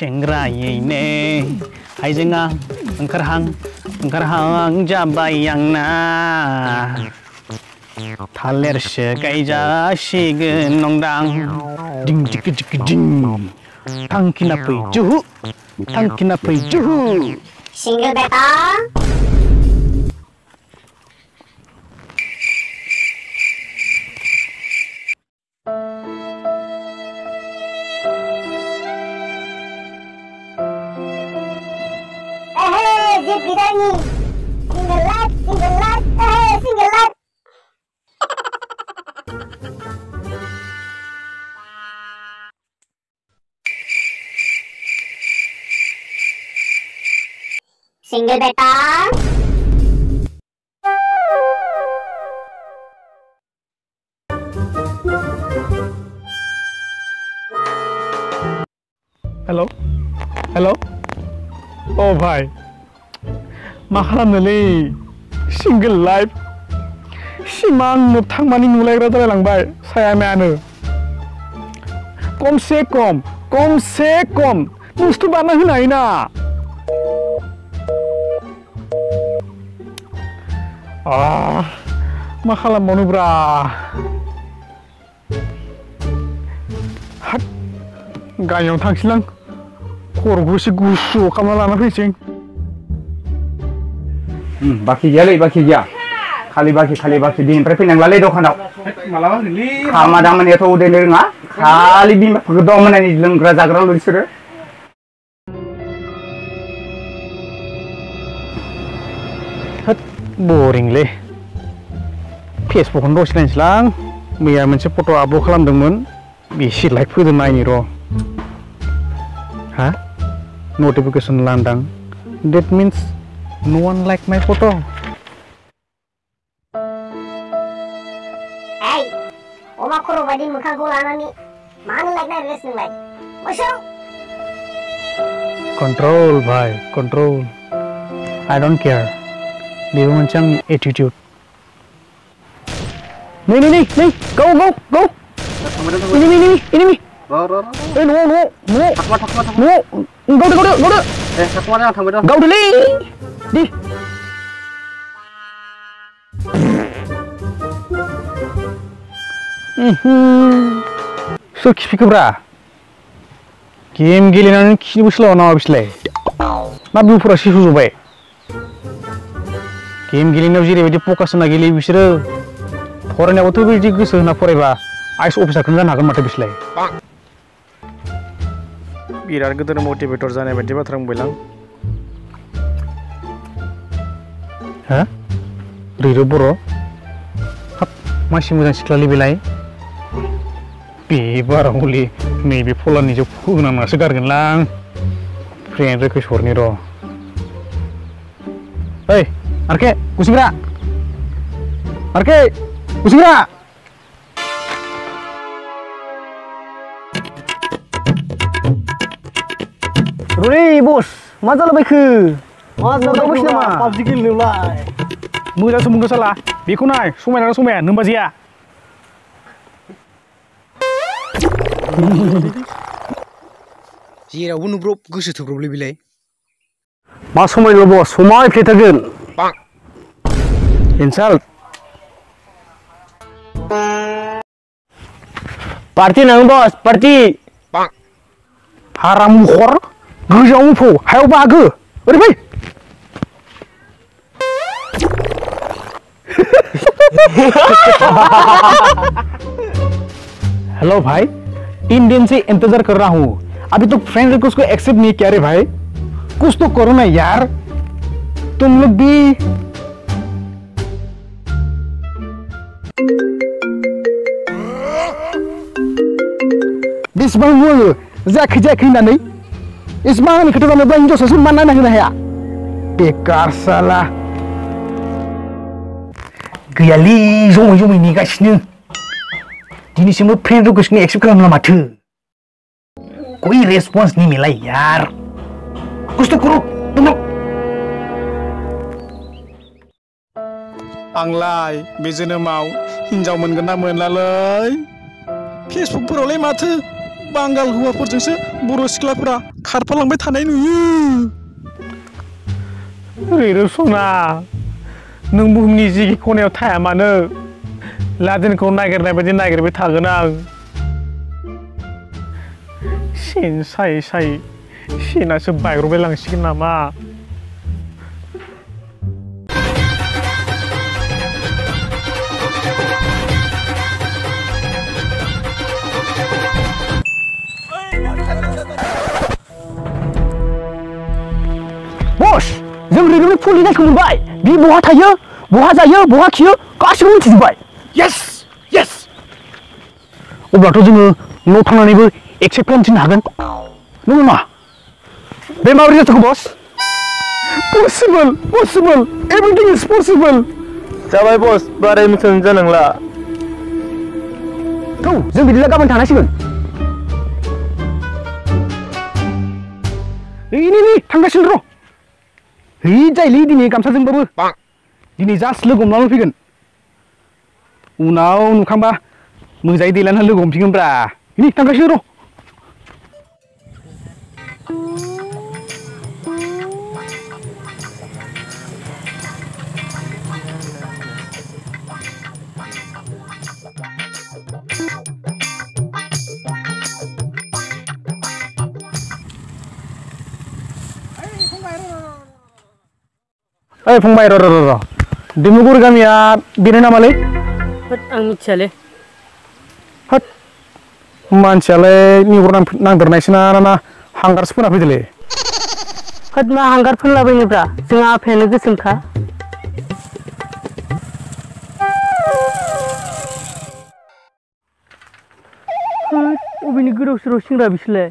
सेंग्रायैनो हाइजेंआ ओंखारहां जाबाय आंना थालेरसो गायजासिगोन नंदां दिं दिं दिं थांखिना फैजुहु सिंगल बेटा single light. Single beta. Hello. Oh bhai. Mahalanali single life simang nubthangmani nulaigra dalai langbai saya meanu kom se kom bustu bana honaina ma khalambaunu bra hat gayaw thangsilang korgrusi gusu kamala lana phising बाकी गया खाली बाकी दिन पर फिर नंगलाले दो खाना मालावा निली खामा दामन ये तो उधर निरंगा खाली दिन दो मन नहीं लंगरा जागरण लोग इसरे हट बोरिंग ले फेसबुक हम रोज लेंस लांग मेरा मन से फोटो आबू खलाम दंगन बीसी लाइक फिर तो नहीं रो हाँ नोटिफिकेशन लांग दंग that means no one like my photo. Hey, Oma Koro Badi Mukago Anani. Man like my listening like. What's up? Control, bhai. Control. I don't care. The woman chang attitude. No. Go. Enemy. No. Go. Go. Di so kipi kubra game gelenani kini buslo na bislay ma bufura sisu jobay game gelinaw jire bidi focus na gele bisro foraynaboto bidi goso hona forayba IS officer khon jana hagan mate bislay birar goder motivator janay bidi bathram boilang ha riro boro hap masi mujang siklali bilai bi barahuli nei bi polani jo phugna ma sigargan lang friend request horni ro hey arke kusingra ruri bos mazal baiku PUBG गेलेलाय मोजा सुमगो साला बेखौ नाय समायना नोमबाजिया जेरावबो नुब्रब गोसो थोब्रबलै बिलाय मा समायना बस समाय फ्लेथागोन इनसाल्ट पार्टी नां बस पार्टी हाराम हर गोजाव फौ हायाव बागो ओरै फै हेलो भाई 3 दिन से इंतजार कर रहा हूँ अभी तो फ्रेंड रिक्वेस्ट को एक्सेप्ट नहीं किया रे भाई कुछ तो करो ना यार तुम लोग भी इसबार वो जाखी ना नहीं इसबार नहीं खटोरा में बन जो ससुर मानना नहीं रहा बेकार साला Gayali, zoom ini guys ni. Ini semua friend request ni accept kerana matu. Koi response ni milai, yar. Kusto kuro, tunggu. Anglai, bezene mau, hinjau mengenai menlalai. Facebook peroleh matu, बांगाल हौवाफोरजोंसो बर' सिख्लाफोरा खारफालांबाय थानाय नुयो। ओरैनो सना नों बुहुमनि जिखि खनायाव थाया मानो लादेनखौ नागिरनाय बायदि नागिरबाय थागोन आं। सेन सायै सायै सेनासो बायग्रबाय लांसिगोन नामा? Yes! Yes! Possible! Possible! Everything is possible! Boss, He leading comes something bubble. You need just look on Logan. Now, come back. Musai Dilan and Lugum Pimbra. You need Tankashiro. Hey, Fungai, ro. Dimuguru Gamiya, Birena Malay. What ang chale? What? Man chale, ni pura nang bernasina na hangar spoon apidle. What ma hangar spoon la bini bra? Singa apene kisim ka? What bini guru sroshing ra bisle?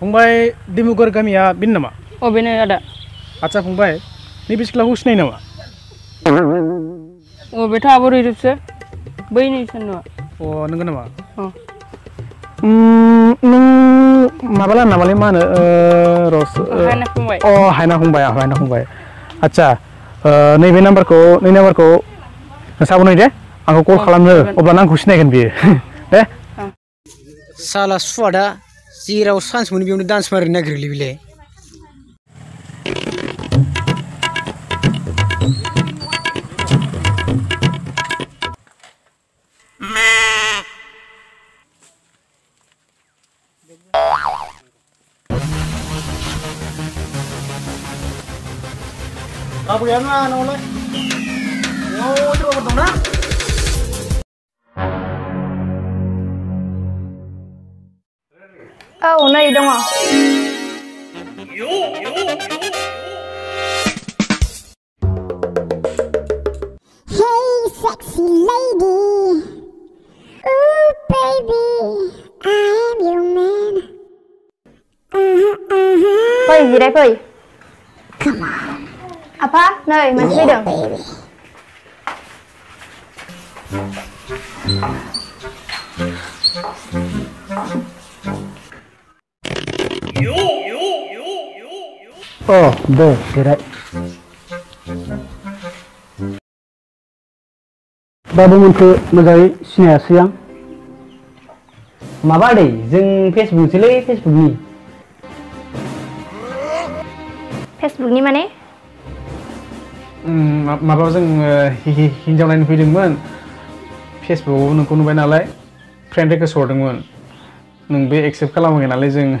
Fungai, Dimuguru Gamiya Binnama. Oh, Binada. Acha Fungai, Nibisla Husnainama. Oh, Beta, what is it, sir? Bainishano. Oh, Naganama. Oh, Mabala Navaliman, Rose. Oh, Hana Fungai. Acha, Navy number co, Ninavarco, Savonide. Uncle Kalamur, Obananku Snake and beer. Eh? Salas Fada, zero sons when you dance very negatively. Oh, no, you don't want. Hey, sexy lady. Ooh, baby, I'm your man. Hey, gì đây, Phi? Come on. Apa? Nơi, mình đi đường. Oh, boy, get it. Babu Munku, Mazari, Sinasia Mabadi, Zing Facebook, Silly, Facebook. Facebook, Nimane? Mabazing, he joined feeding one. Facebook, no Kunuban ally, friendly sorting one. Nungbe except Kalamang analyzing.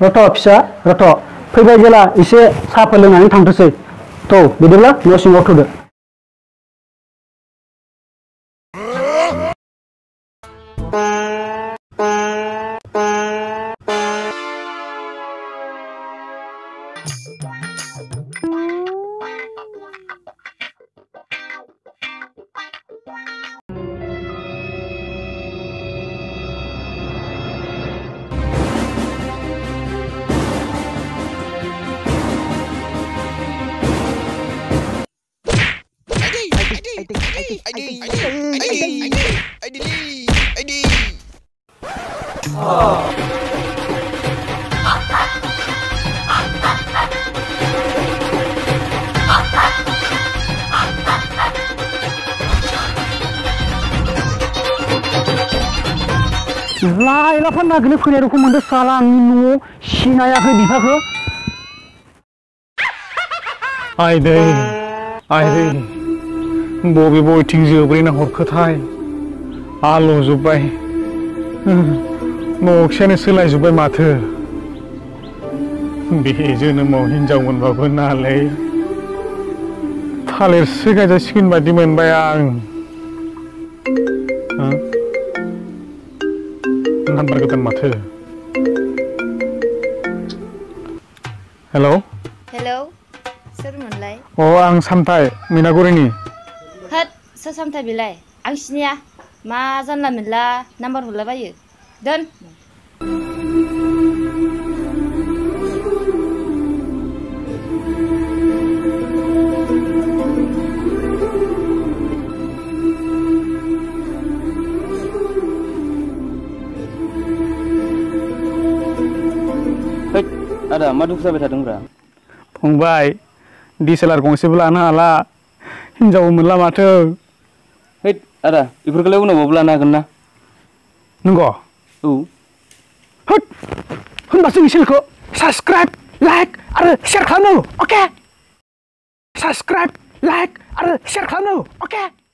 Roto pisa, roto. Pagkala isa sa palungan ng tangtusay, to bidila no singo tudo. I did. Bobby boy thinks you're going to hook high. I'll lose you by no Shannon is by matter. Behaves in a morning, John Babana. Taller sick as a skin by demon by arm. Hello? Hello? Sir Moonlight. Oh, I'm Samtai, Minagurini. Samtai bilai, ang sinya, ma zanla mila number hula bayu. Done. Hey, ada maduk sabi tadung ra. Pungbai, di selar kongsi belana ala hinjau mila matu. Hey, ada, ibu kalau guna bawa belana kena. Nunggu. Hut, hut masuk misil ko. Subscribe, like, ada share kamu, okay? Subscribe, like, ada share kamu, okay?